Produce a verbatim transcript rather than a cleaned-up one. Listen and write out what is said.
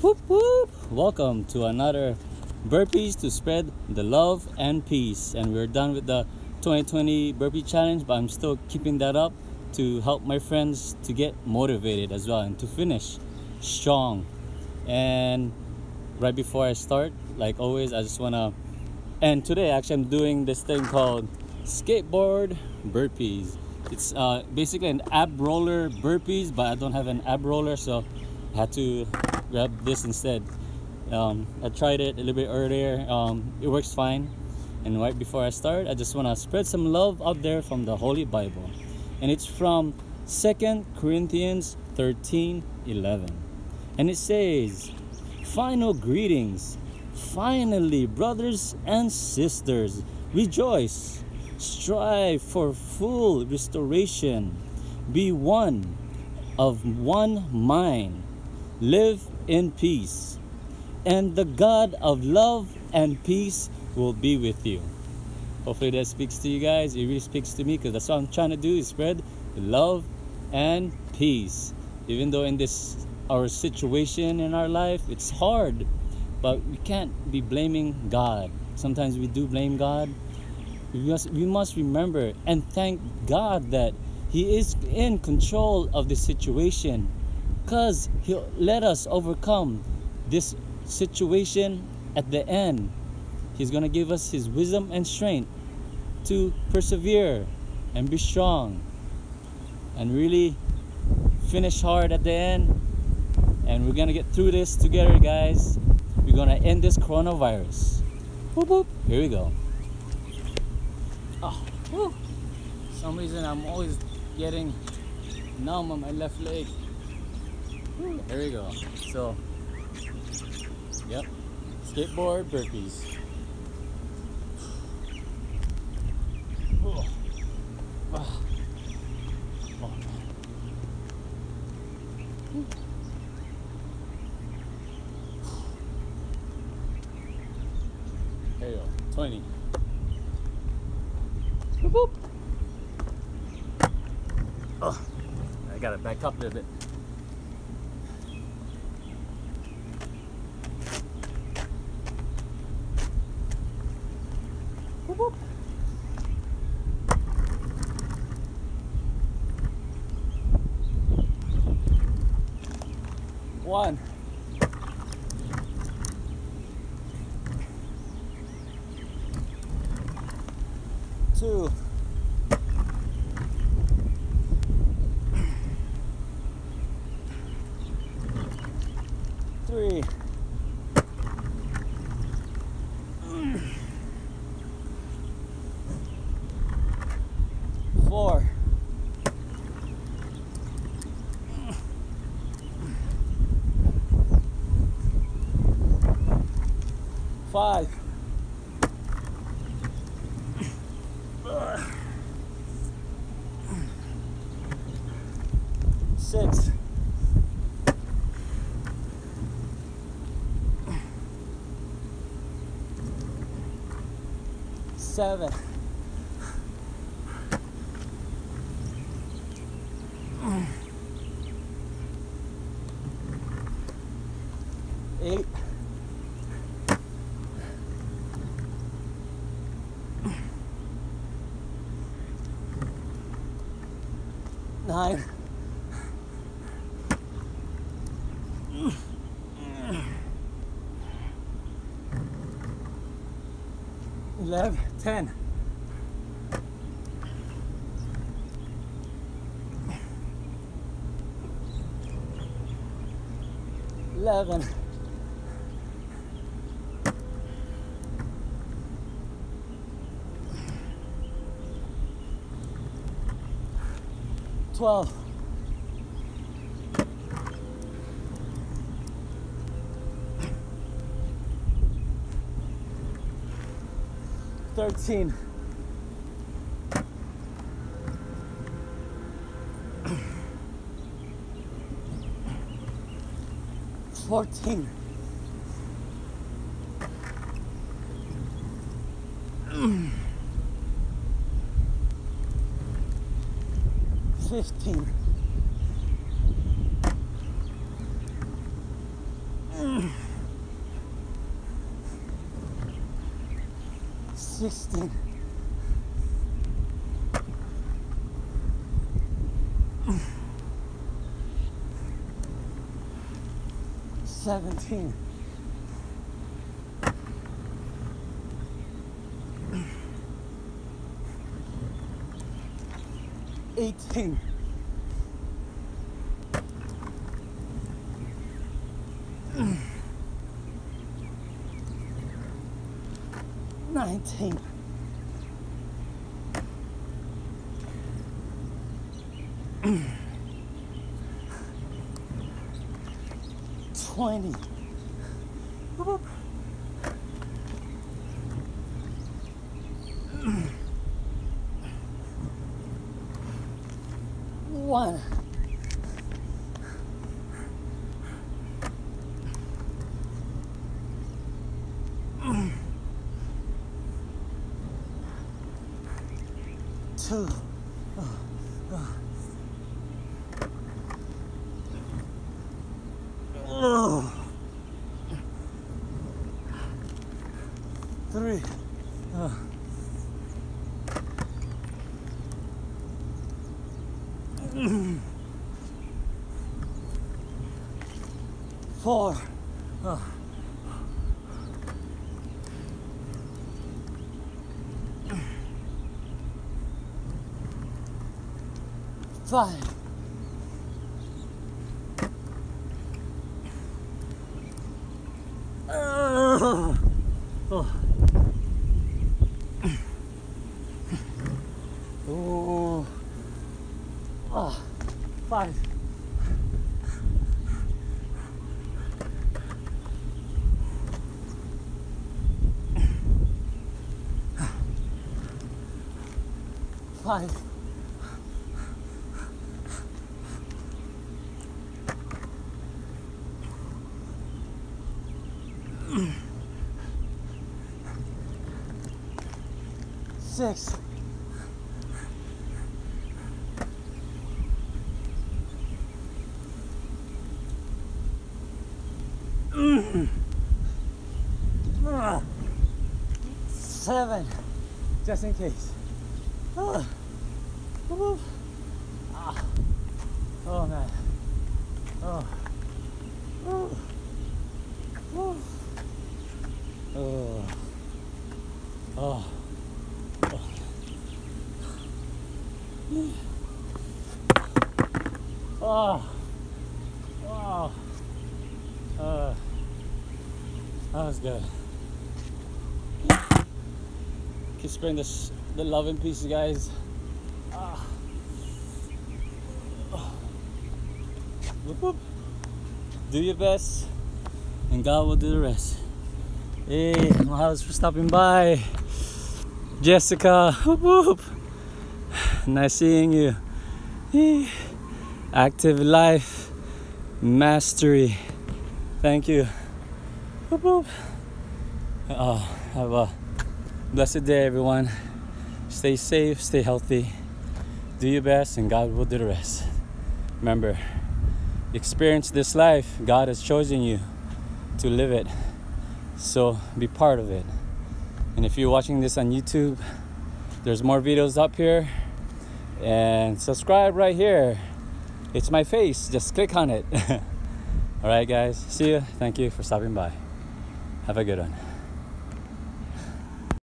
Whoop, whoop. Welcome to another burpees to spread the love and peace. And we're done with the twenty twenty burpee challenge, but I'm still keeping that up to help my friends to get motivated as well and to finish strong. And right before I start, like always, I just want to and today actually I'm doing this thing called skateboard burpees. It's uh, basically an ab roller burpees, but I don't have an ab roller, so I had to grab this instead. um, I tried it a little bit earlier. Um, it works fine. And right before I start, I just want to spread some love out there from the Holy Bible, and it's from Second Corinthians thirteen eleven, and it says, "Final greetings. Finally, brothers and sisters, rejoice, strive for full restoration, be one of one mind, live in peace, and the God of love and peace will be with you." Hopefully that speaks to you guys. It really speaks to me, because that's what I'm trying to do, is spread love and peace. Even though in this our situation in our life, it's hard, but we can't be blaming God. Sometimes we do blame God. We must, we must remember and thank God that He is in control of the situation, because He'll let us overcome this situation at the end. He's going to give us His wisdom and strength to persevere and be strong and really finish hard at the end. And we're going to get through this together, guys. We're going to end this coronavirus. Whoop, whoop. Here we go. Oh, woo. For some reason, I'm always getting numb on my left leg. Woo. Here we go. So, yep. Skateboard burpees. Oh. Oh. Oh. Woo. There you go. twenty. Boop, boop. Oh, I gotta back up a little bit. Boop, boop. One. Two. Three. Four. Five. Six. Seven. Eight. Nine. eleven, ten, eleven, twelve, thirteen, fourteen, fifteen. sixteen. seventeen. eighteen. nineteen. twenty. One. Two. Three. Four. Five. Uh, oh. Oh. Oh. Five. Five. Six. Seven, just in case. Oh, oh man. Oh. Oh. Oh. Oh. Oh. Oh. Oh. Uh. That was good. Keep spreading this, the love and peace, guys. Ah. Oh. Whoop, whoop. Do your best, and God will do the rest. Hey, Miles, for stopping by. Jessica, whoop, whoop. Nice seeing you. Hey. Active life mastery. Thank you. Whoop, whoop. Oh, have a blessed day, everyone. Stay safe, stay healthy, do your best, and God will do the rest. Remember, experience this life. God has chosen you to live it, so be part of it. And if you're watching this on YouTube, there's more videos up here, and subscribe right here. It's my face, just click on it. All right, guys, see you. Thank you for stopping by. Have a good one.